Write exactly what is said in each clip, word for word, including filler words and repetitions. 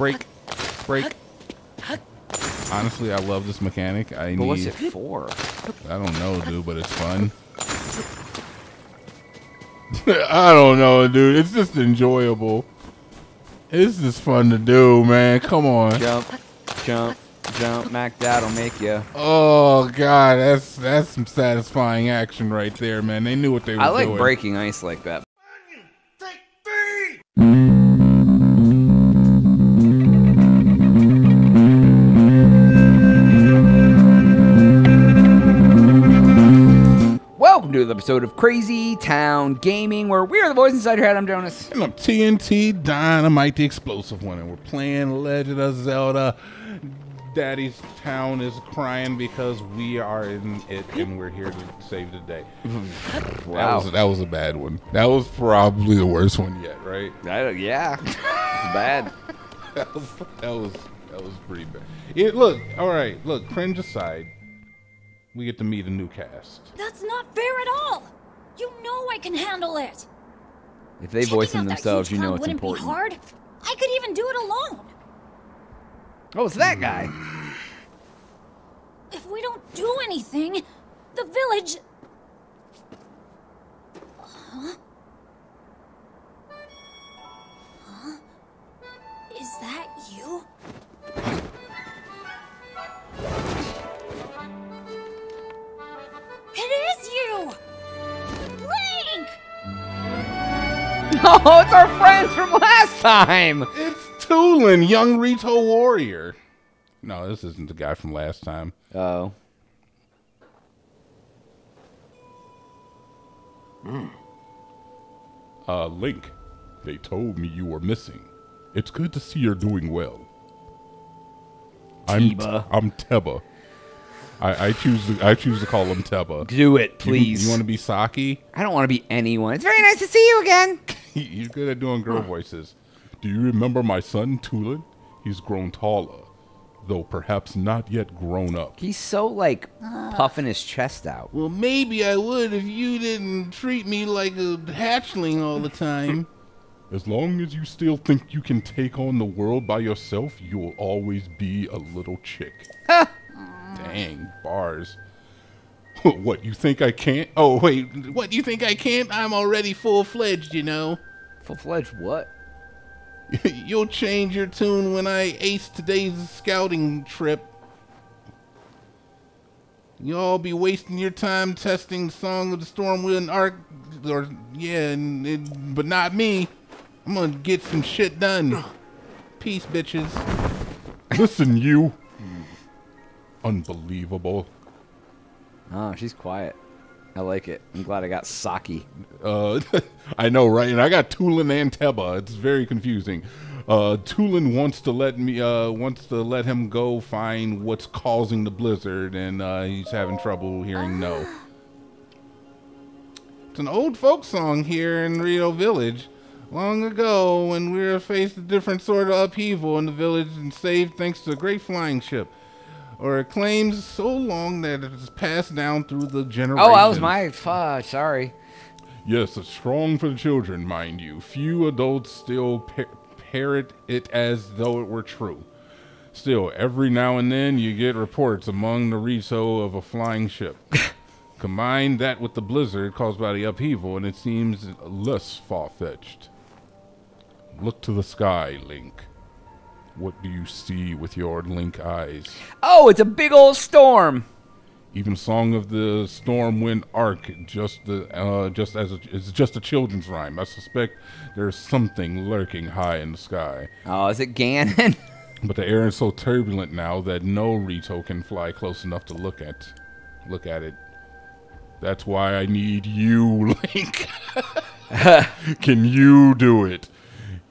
break, break. Honestly, I love this mechanic. I but need, what's it for? I don't know, dude, but it's fun. I don't know, dude. It's just enjoyable. It's just fun to do, man. Come on. Jump, jump, jump. Mac, that'll make you. Oh, God. That's that's some satisfying action right there, man. They knew what they were doing. I like doing. breaking ice like that. Take me! Welcome to the episode of Crazy Town Gaming, where we are the boys inside your head. I'm Jonas. And I'm T N T Dynamite, the explosive one, and we're playing The Legend of Zelda. Daddy's town is crying because we are in it, and we're here to save the day. Wow. That was, that was a bad one. That was probably the worst one yet, right? I, yeah. Bad. That was, that was that was pretty bad. It, look, all right, look, cringe aside. We get to meet a new cast. That's not fair at all. You know I can handle it. If they voice in themselves, you know it's important. Be hard. I could even do it alone. Oh, it's that guy. If we don't do anything, the village... Huh? Huh? Is that you? Oh, it's our friends from last time! It's Tulin, young Rito warrior. No, this isn't the guy from last time. Uh-oh. Mm. Uh, Link, they told me you were missing. It's good to see you're doing well. I'm Teba. I'm Teba. I, I choose. To, I choose to call him Teba. Do it, please. You, you want to be Saki? I don't want to be anyone. It's very nice to see you again. You're good at doing girl voices. Do you remember my son, Tulin? He's grown taller, though perhaps not yet grown up. He's so like uh, puffing his chest out. Well, maybe I would if you didn't treat me like a hatchling all the time. As long as you still think you can take on the world by yourself, you'll always be a little chick. Dang, bars. What, you think I can't? Oh, wait, what, you think I can't? I'm already full-fledged, you know. Full-fledged what? You'll change your tune when I ace today's scouting trip. You'll be wasting your time testing Song of the Stormwind Arc, or, yeah, and it, but not me. I'm gonna get some shit done. Peace, bitches. Listen, you. Unbelievable. Oh, she's quiet. I like it. I'm glad I got Saki. Uh, I know, right? And I got Tulin and Teba. It's very confusing. Uh, Tulin wants to let me uh, wants to let him go find what's causing the blizzard, and uh, he's having trouble hearing no. It's an old folk song here in Rito Village. Long ago, when we were faced a different sort of upheaval in the village and saved thanks to a great flying ship. Or it claims so long that it is passed down through the generations. Oh, that was my fault. Sorry. Yes, it's strong for the children, mind you. Few adults still par parrot it as though it were true. Still, every now and then you get reports among the Rito of a flying ship. Combine that with the blizzard caused by the upheaval, and it seems less far-fetched. Look to the sky, Link. What do you see with your Link eyes? Oh, it's a big old storm. Even Song of the Stormwind Arc, just the uh, just as a, it's just a children's rhyme. I suspect there's something lurking high in the sky. Oh, is it Ganon? But the air is so turbulent now that no Rito can fly close enough to look at, look at it. That's why I need you, Link. Can you do it?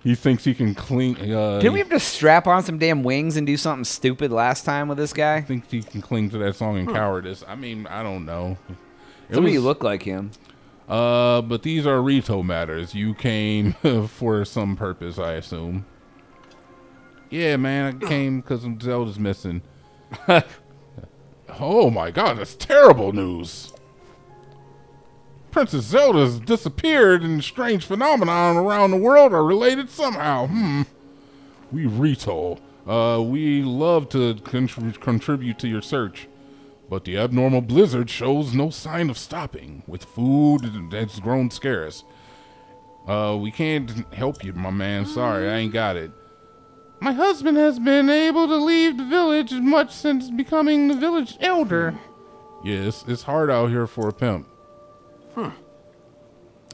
He thinks he can cling... Uh, Didn't we have to strap on some damn wings and do something stupid last time with this guy? Thinks he can cling to that song in cowardice. I mean, I don't know. It Somebody was, looked like him. Uh, but these are Rito matters. You came for some purpose, I assume. Yeah, man, I came because Zelda's missing. Oh, my God, that's terrible news. Princess Zelda's disappeared, and strange phenomenon around the world are related somehow. Hmm. We Rito. Uh, we love to contrib contribute to your search, but the abnormal blizzard shows no sign of stopping. With food that's grown scarce, uh, we can't help you, my man. Sorry, I ain't got it. My husband has been able to leave the village much since becoming the village elder. Yes, it's hard out here for a pimp. Huh.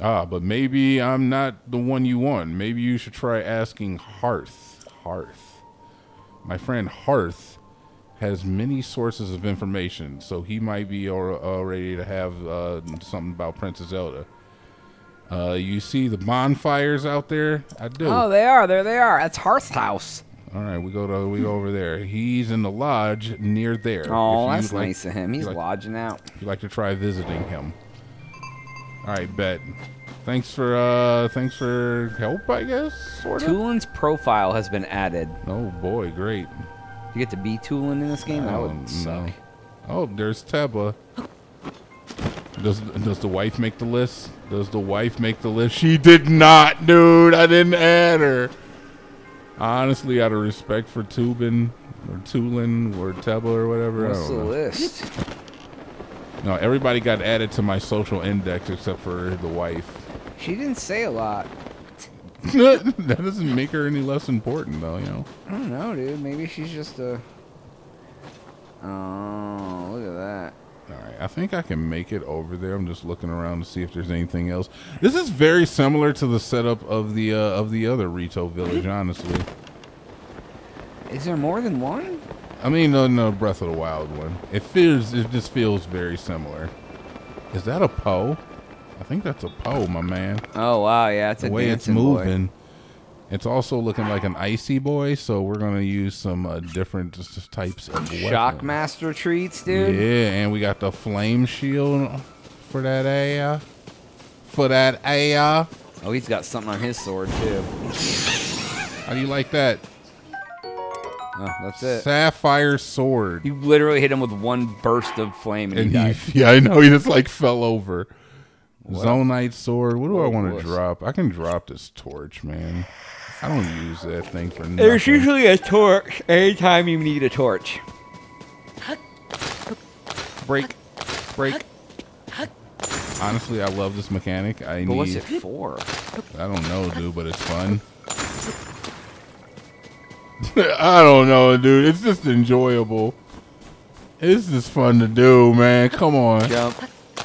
Ah, but maybe I'm not the one you want. Maybe you should try asking Hearth. Hearth. My friend Hearth has many sources of information, so he might be already to have uh, something about Princess Zelda. Uh, you see the bonfires out there? I do. Oh, they are. There they are. That's Hearth's house. All right, we go to we go over there. He's in the lodge near there. Oh, that's like, nice of him. He's like, lodging out. If you'd like to try visiting him. All right, bet. Thanks for uh, thanks for help, I guess. Sort of. Tulin's profile has been added. Oh boy, great! You get to be Tulin in this game. That would suck. Oh, there's Teba. Does does the wife make the list? Does the wife make the list? She did not, dude. I didn't add her. Honestly, out of respect for Tubin or Tulin or Teba or whatever. What's I don't the know. list? No, everybody got added to my social index except for the wife. She didn't say a lot. That doesn't make her any less important, though, you know? I don't know, dude. Maybe she's just a... Oh, look at that. All right, I think I can make it over there. I'm just looking around to see if there's anything else. This is very similar to the setup of the, uh, of the other Rito Village, honestly. Is there more than one? I mean, no, no, Breath of the Wild one. It feels, it just feels very similar. Is that a Poe? I think that's a Poe, my man. Oh wow, yeah, it's the a way it's moving. Boy. It's also looking like an icy boy, so we're gonna use some uh, different just types of weapons. Shockmaster treats, dude. Yeah, and we got the flame shield for that air. For that air. Oh, he's got something on his sword too. How do you like that? Oh, that's it. Sapphire sword. You literally hit him with one burst of flame and, and he died. He, yeah, I know. He just like fell over. What? Zonite sword. What do oh, I want to drop? I can drop this torch, man. I don't use that thing for nothing. There's usually a torch anytime you need a torch. Break. Break. Honestly, I love this mechanic. I but need. What's it for? I don't know, dude, but it's fun. I don't know, dude. It's just enjoyable. It's just fun to do, man. Come on. Jump,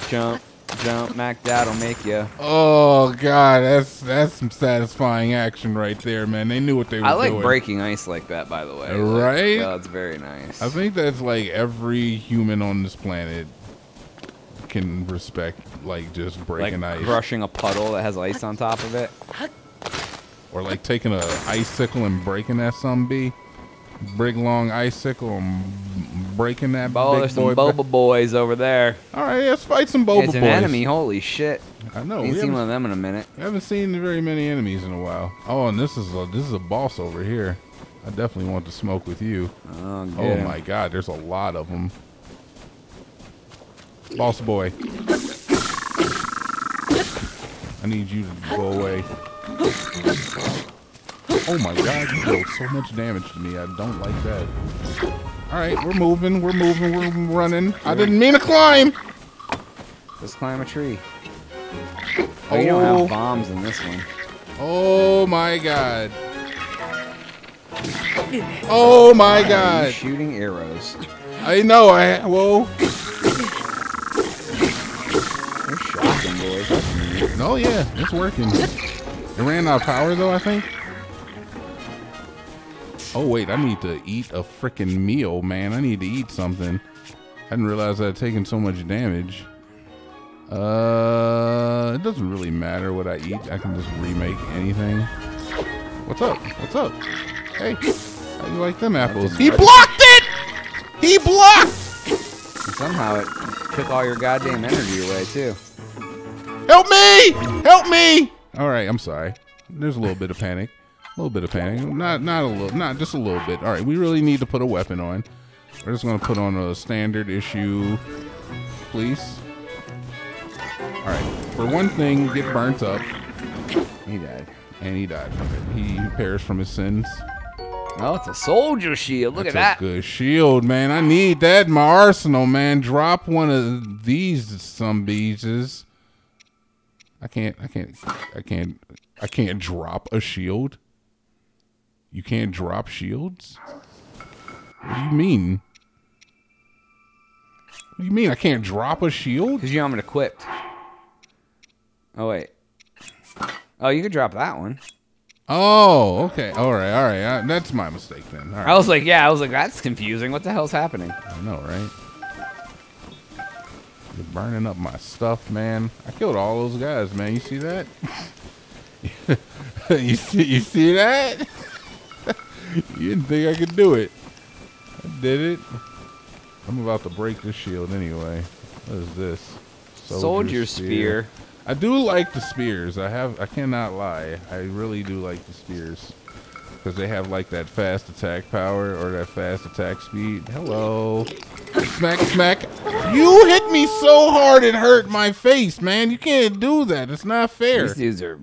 jump, jump. Mac, that'll make you. Oh god, that's that's some satisfying action right there, man. They knew what they were doing. I like doing. breaking ice like that, by the way. Right? Like, oh, it's very nice. I think that's like every human on this planet can respect, like just breaking like ice, crushing a puddle that has ice on top of it. Or like taking a icicle and breaking that some bee, big long icicle and breaking that. Oh, big there's boy some Boba Boys over there. All right, let's fight some Boba Boys. It's an boys. enemy. Holy shit! I know. We've seen one of them in a minute. I haven't seen very many enemies in a while. Oh, and this is a this is a boss over here. I definitely want to smoke with you. Oh, good. Oh my god, there's a lot of them. Boss boy, I need you to go away. Oh my god, you dealt so much damage to me. I don't like that. Alright, we're moving, we're moving, we're running. I didn't mean to climb! Let's climb a tree. Oh, oh, you don't have bombs in this one. Oh my god. Oh my god. Shooting arrows. I know, I. Whoa. They're shocking, boys. Oh yeah, it's working. It ran out of power though, I think. Oh wait, I need to eat a freaking meal, man. I need to eat something. I didn't realize I had taken so much damage. Uh, it doesn't really matter what I eat. I can just remake anything. What's up? What's up? Hey, how do you like them apples? He blocked it! He blocked! Somehow it took all your goddamn energy away too. Help me! Help me! All right, I'm sorry. There's a little bit of panic, a little bit of panic. Not, not a little, not just a little bit. All right, we really need to put a weapon on. We're just gonna put on a standard issue, please. All right, for one thing, get burnt up. He died, and he died from it. He perished from his sins. Oh, it's a soldier shield. Look That's at that. That's a good shield, man. I need that in my arsenal, man. Drop one of these some beaches. I can't I can't I can't I can't drop a shield. You can't drop shields? What do you mean? What do you mean I can't drop a shield? Because you haven't equipped. Oh wait. Oh, you can drop that one. Oh, okay. All right, all right. Uh, that's my mistake then. All right. I was like, yeah, I was like, that's confusing. What the hell's happening? I know, right? You're burning up my stuff, man. I killed all those guys, man. You see that? you see, you see that? You didn't think I could do it. I did it. I'm about to break this shield anyway. What is this? Soldier, Soldier spear. spear. I do like the spears. I have. I cannot lie. I really do like the spears because they have like that fast attack power or that fast attack speed. Hello. Smack, smack. You hit me so hard it hurt my face, man. You can't do that. It's not fair. These dudes are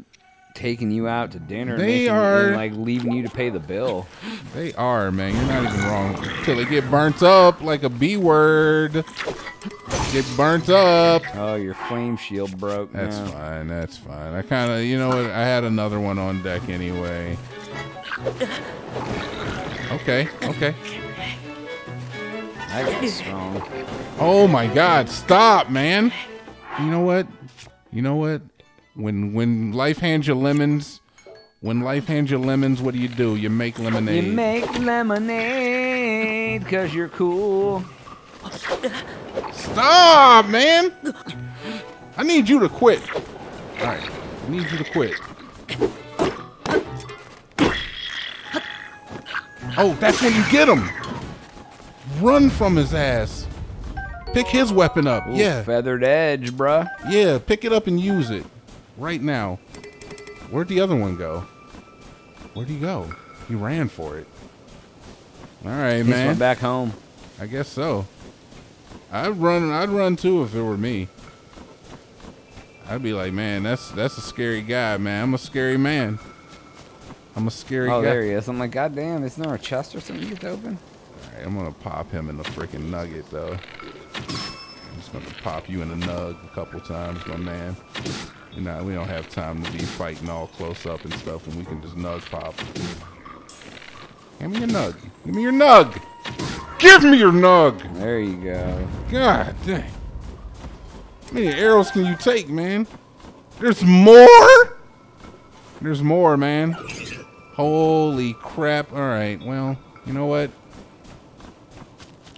taking you out to dinner. They are, and like leaving you to pay the bill. They are, man. You're not even wrong. Till they get burnt up like a B word. Get burnt up. Oh, your flame shield broke. That's now. fine. That's fine. I kind of, you know what? I had another one on deck anyway. Okay. Okay. That was strong. Oh my God! Stop, man. You know what? You know what? When when life hands you lemons, when life hands you lemons, what do you do? You make lemonade. You make lemonade because you're cool. Stop, man! I need you to quit. All right, I need you to quit. Oh, that's when you get him. Run from his ass. Pick his weapon up. Ooh, yeah. Feathered edge, bruh. Yeah, pick it up and use it right now. Where'd the other one go? Where'd he go? He ran for it. All right, He's man. He went back home. I guess so. I'd run. I'd run too if it were me. I'd be like, man, that's that's a scary guy, man. I'm a scary man. I'm a scary. Oh, guy. There he is. I'm like, goddamn, isn't there a chest or something you get to open? All right, I'm gonna pop him in the freaking nugget though. I'm just gonna pop you in the nug a couple times, my man. You know, we don't have time to be fighting all close up and stuff, and we can just nug pop. Give me your nug. Give me your nug. Give me your nug! There you go. God dang. How many arrows can you take, man? There's more? There's more, man. Holy crap. Alright, well, you know what?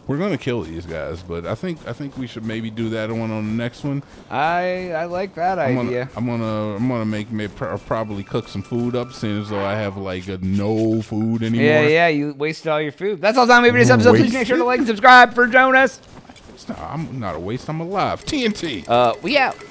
We're gonna kill these guys, but I think I think we should maybe do that one on the next one. I I like that I'm idea. Gonna, I'm gonna I'm gonna make me pr probably cook some food up, since as though I have like a no food anymore. Yeah, yeah, you wasted all your food. That's all time we for this episode. Please make sure to like and subscribe for Jonas. It's not, I'm not a waste. I'm alive. T N T. Uh, we out.